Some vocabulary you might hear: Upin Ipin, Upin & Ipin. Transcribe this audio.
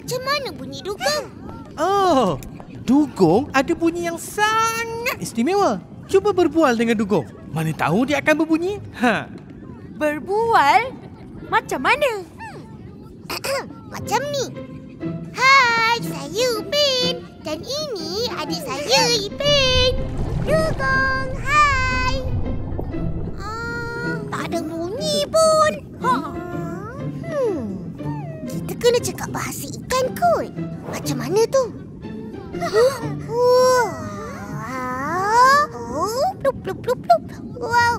Macam mana bunyi dugong? Oh, dugong ada bunyi yang sangat istimewa. Cuba berbual dengan dugong. Mana tahu dia akan berbunyi? Ha. Berbual? Macam mana? Macam ni. Hai, saya Upin. Dan ini adik saya Ipin. Dugong, hai. Tak ada bunyi pun. Ha. Kita kena cakap bahasa ikan kot. Macam mana tu? Wow. Plup, plup, plup, plup. Wow.